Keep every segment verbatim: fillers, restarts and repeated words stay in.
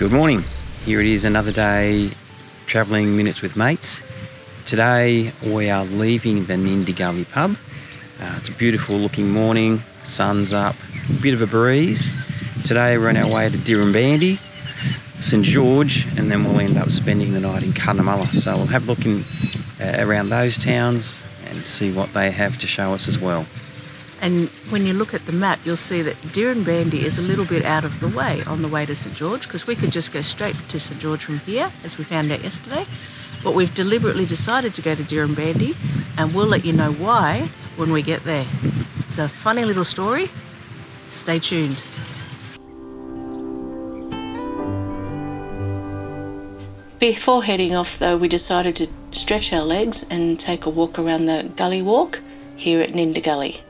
Good morning. Here it is, another day travelling minutes with mates. Today we are leaving the Nindigully pub. Uh, it's a beautiful looking morning, sun's up, a bit of a breeze. Today we're on our way to Dirranbandi, St George, and then we'll end up spending the night in Cunnamulla. So we'll have a look in, uh, around those towns and see what they have to show us as well. And when you look at the map, you'll see that Dirranbandi is a little bit out of the way on the way to St George, because we could just go straight to St George from here, as we found out yesterday. But we've deliberately decided to go to Dirranbandi, and we'll let you know why when we get there. It's a funny little story. Stay tuned. Before heading off though, we decided to stretch our legs and take a walk around the gully walk here at Nindigully.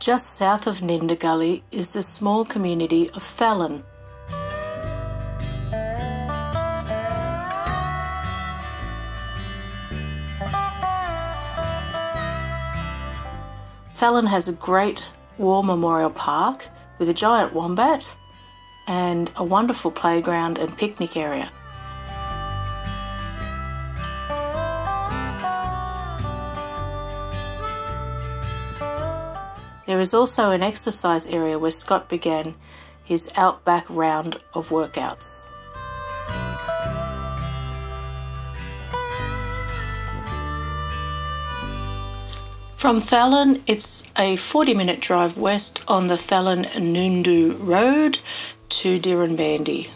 Just south of Nindigully is the small community of Thallon. Thallon has a great war memorial park with a giant wombat and a wonderful playground and picnic area. There is also an exercise area where Scott began his outback round of workouts. From Thallon, it's a forty minute drive west on the Thallon-Nundu road to Dirranbandi.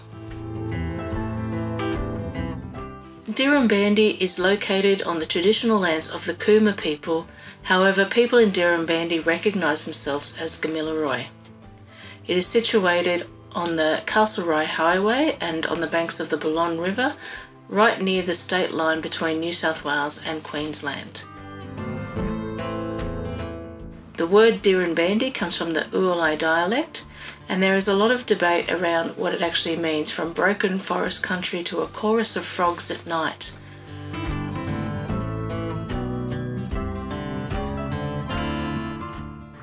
Dirranbandi is located on the traditional lands of the Kuma people. However, people in Dirranbandi recognise themselves as Gamilaroi. It is situated on the Castlereagh Highway and on the banks of the Balonne River, right near the state line between New South Wales and Queensland. The word Dirranbandi comes from the Uolai dialect, and there is a lot of debate around what it actually means, from broken forest country to a chorus of frogs at night.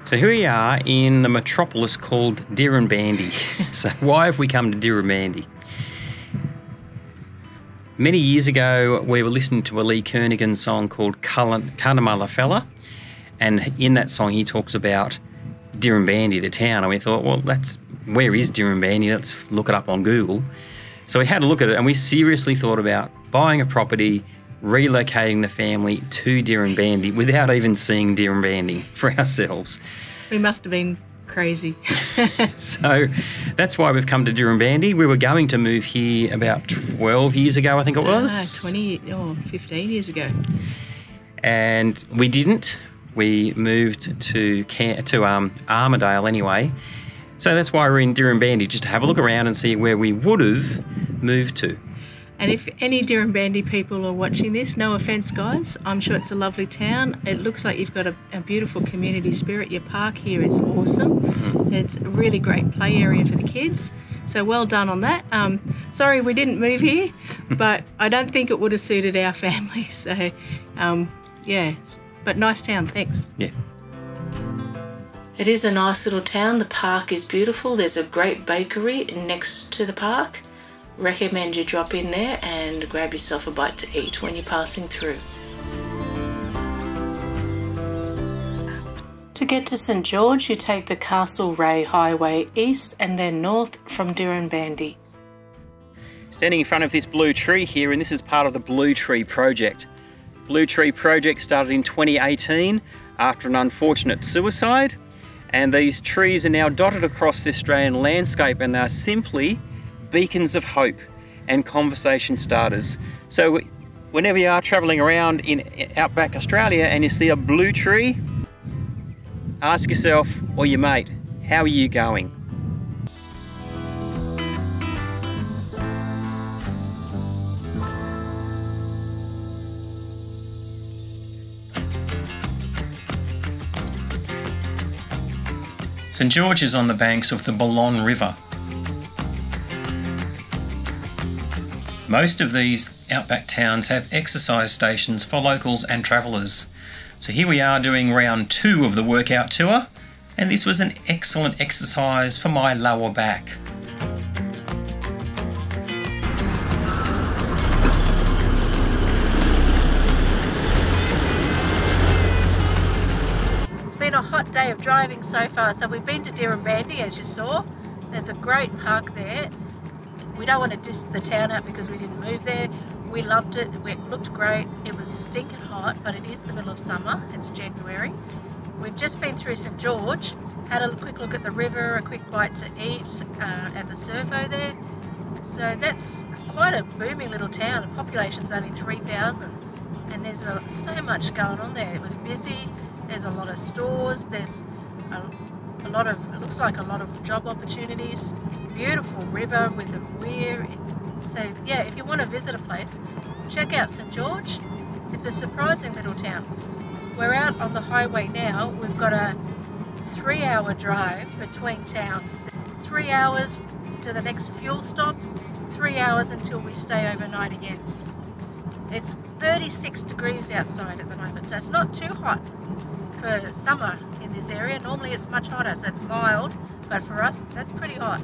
So here we are in the metropolis called Dirranbandi. So why have we come to Dirranbandi? Many years ago we were listening to a Lee Kernaghan song called Cunnamulla Fella, and in that song he talks about Dirranbandi, the town, and we thought, well, that's where is Dirranbandi? Let's look it up on Google. So we had a look at it, and we seriously thought about buying a property, relocating the family to Dirranbandi without even seeing Dirranbandi for ourselves. We must have been crazy. So that's why we've come to Dirranbandi. We were going to move here about twelve years ago, I think it was. No, no, twenty or oh, fifteen years ago. And we didn't. We moved to to um, Armadale anyway, so that's why we're in Dirranbandi, just to have a look around and see where we would have moved to. And if any Dirranbandi people are watching this, no offence guys, I'm sure it's a lovely town. It looks like you've got a, a beautiful community spirit. Your park here is awesome. Mm-hmm. It's a really great play area for the kids. So well done on that. Um, sorry we didn't move here, but I don't think it would have suited our family. So um, yeah. But nice town, thanks. Yeah. It is a nice little town. The park is beautiful. There's a great bakery next to the park. Recommend you drop in there and grab yourself a bite to eat when you're passing through. To get to St George, you take the Castlereagh Highway east and then north from Dirranbandi. Standing in front of this blue tree here, and this is part of the Blue Tree project. Blue Tree project started in twenty eighteen after an unfortunate suicide, and these trees are now dotted across the Australian landscape, and they are simply beacons of hope and conversation starters. So whenever you are travelling around in outback Australia and you see a blue tree, ask yourself or your mate, how are you going? St George is on the banks of the Balonne River. Most of these outback towns have exercise stations for locals and travellers. So here we are doing round two of the workout tour, and this was an excellent exercise for my lower back. It's been a hot day of driving so far, so we've been to Dirranbandi, as you saw. There's a great park there. We don't want to diss the town out because we didn't move there. We loved it, it looked great, it was stinking hot, but it is the middle of summer, it's January. We've just been through St George, had a quick look at the river, a quick bite to eat uh, at the servo there. So that's quite a booming little town, the population's only three thousand. And there's a, so much going on there, it was busy, there's a lot of stores, there's a, a lot of, it looks like a lot of job opportunities. Beautiful river with a weir. So yeah, if you want to visit a place, check out St George. It's a surprising little town. We're out on the highway now. We've got a three hour drive between towns. Three hours to the next fuel stop, three hours until we stay overnight again. It's thirty-six degrees outside at the moment, so it's not too hot for summer in this area. Normally it's much hotter, so it's mild, but for us, that's pretty hot.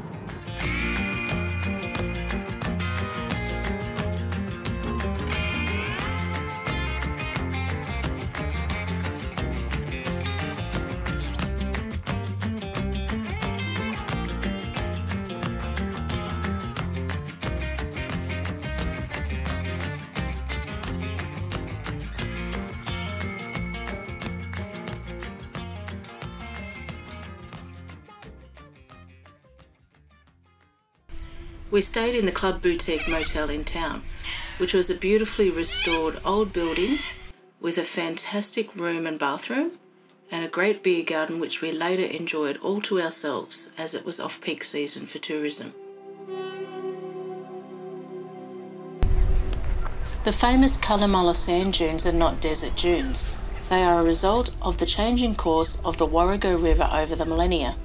We stayed in the Club Boutique Motel in town, which was a beautifully restored old building with a fantastic room and bathroom and a great beer garden, which we later enjoyed all to ourselves as it was off-peak season for tourism. The famous Cunnamulla sand dunes are not desert dunes. They are a result of the changing course of the Warrego River over the millennia,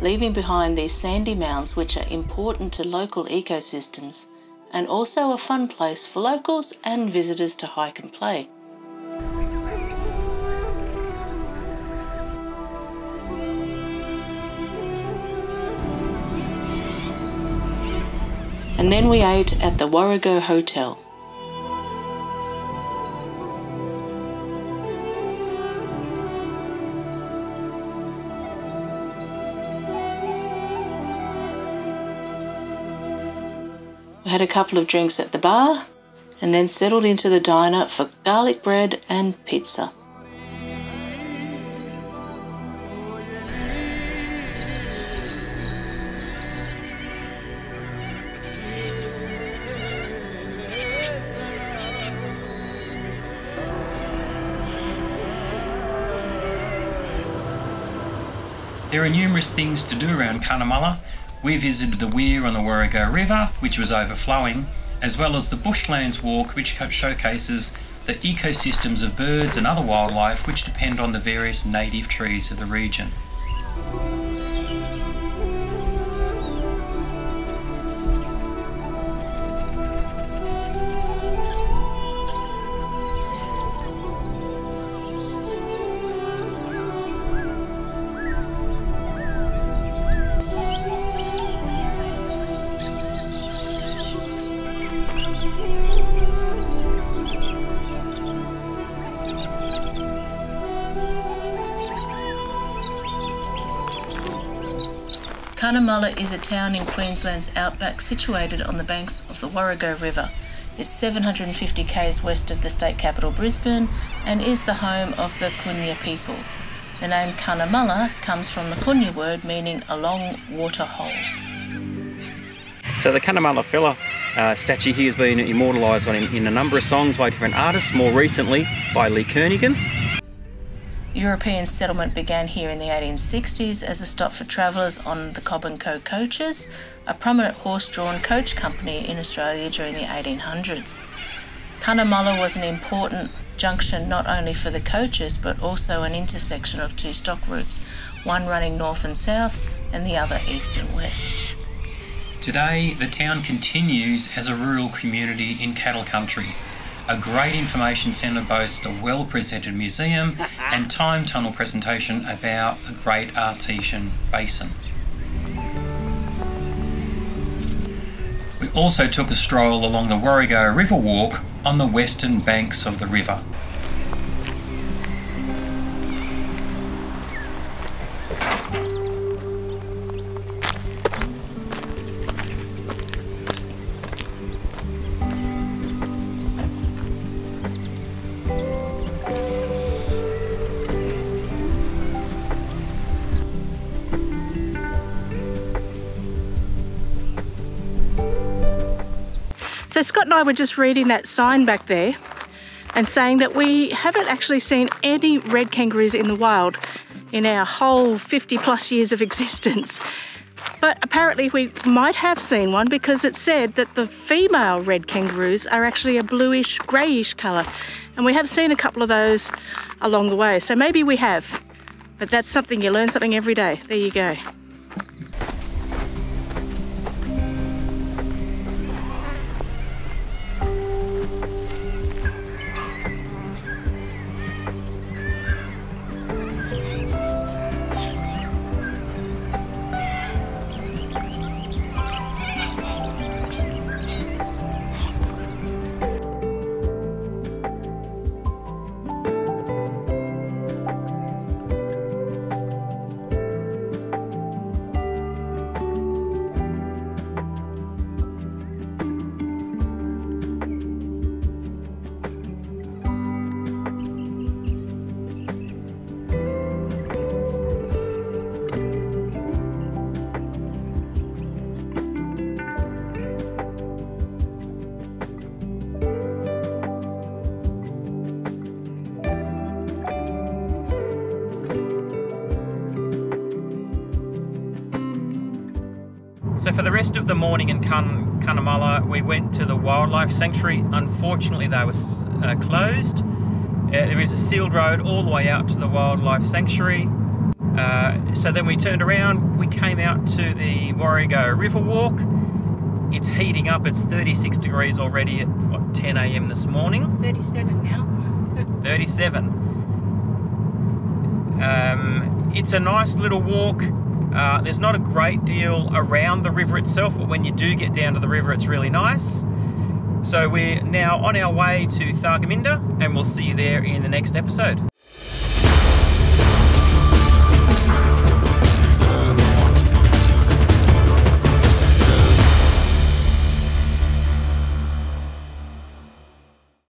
leaving behind these sandy mounds which are important to local ecosystems and also a fun place for locals and visitors to hike and play. And then we ate at the Warrego Hotel. We had a couple of drinks at the bar and then settled into the diner for garlic bread and pizza. There are numerous things to do around Cunnamulla. We visited the weir on the Warrego River, which was overflowing, as well as the Bushlands Walk, which showcases the ecosystems of birds and other wildlife which depend on the various native trees of the region. Cunnamulla is a town in Queensland's outback situated on the banks of the Warrego River. It's seven hundred fifty kilometres west of the state capital Brisbane and is the home of the Kunya people. The name Cunnamulla comes from the Kunya word meaning a long water hole. So the Cunnamulla fella uh, statue here has been immortalised in, in a number of songs by different artists, more recently by Lee Kernaghan. European settlement began here in the eighteen sixties as a stop for travellers on the Cobb and Co coaches, a prominent horse-drawn coach company in Australia during the eighteen hundreds. Cunnamulla was an important junction not only for the coaches but also an intersection of two stock routes, one running north and south and the other east and west. Today, the town continues as a rural community in cattle country. A great information centre boasts a well-presented museum and time tunnel presentation about the Great Artesian Basin. We also took a stroll along the Warrego River Walk on the western banks of the river. So Scott and I were just reading that sign back there and saying that we haven't actually seen any red kangaroos in the wild in our whole fifty plus years of existence. But apparently we might have seen one, because it said that the female red kangaroos are actually a bluish, greyish colour. And we have seen a couple of those along the way. So maybe we have, but that's something, you learn something every day. There you go. So for the rest of the morning in Cunnamulla, we went to the Wildlife Sanctuary. Unfortunately, they were uh, closed. Uh, there is a sealed road all the way out to the Wildlife Sanctuary. Uh, so then we turned around, we came out to the Warrego River Walk. It's heating up, it's thirty-six degrees already at what, ten A M this morning? thirty-seven now. thirty-seven. Um, it's a nice little walk. Uh, there's not a great deal around the river itself, but when you do get down to the river, it's really nice. So we're now on our way to Thargomindah, and we'll see you there in the next episode.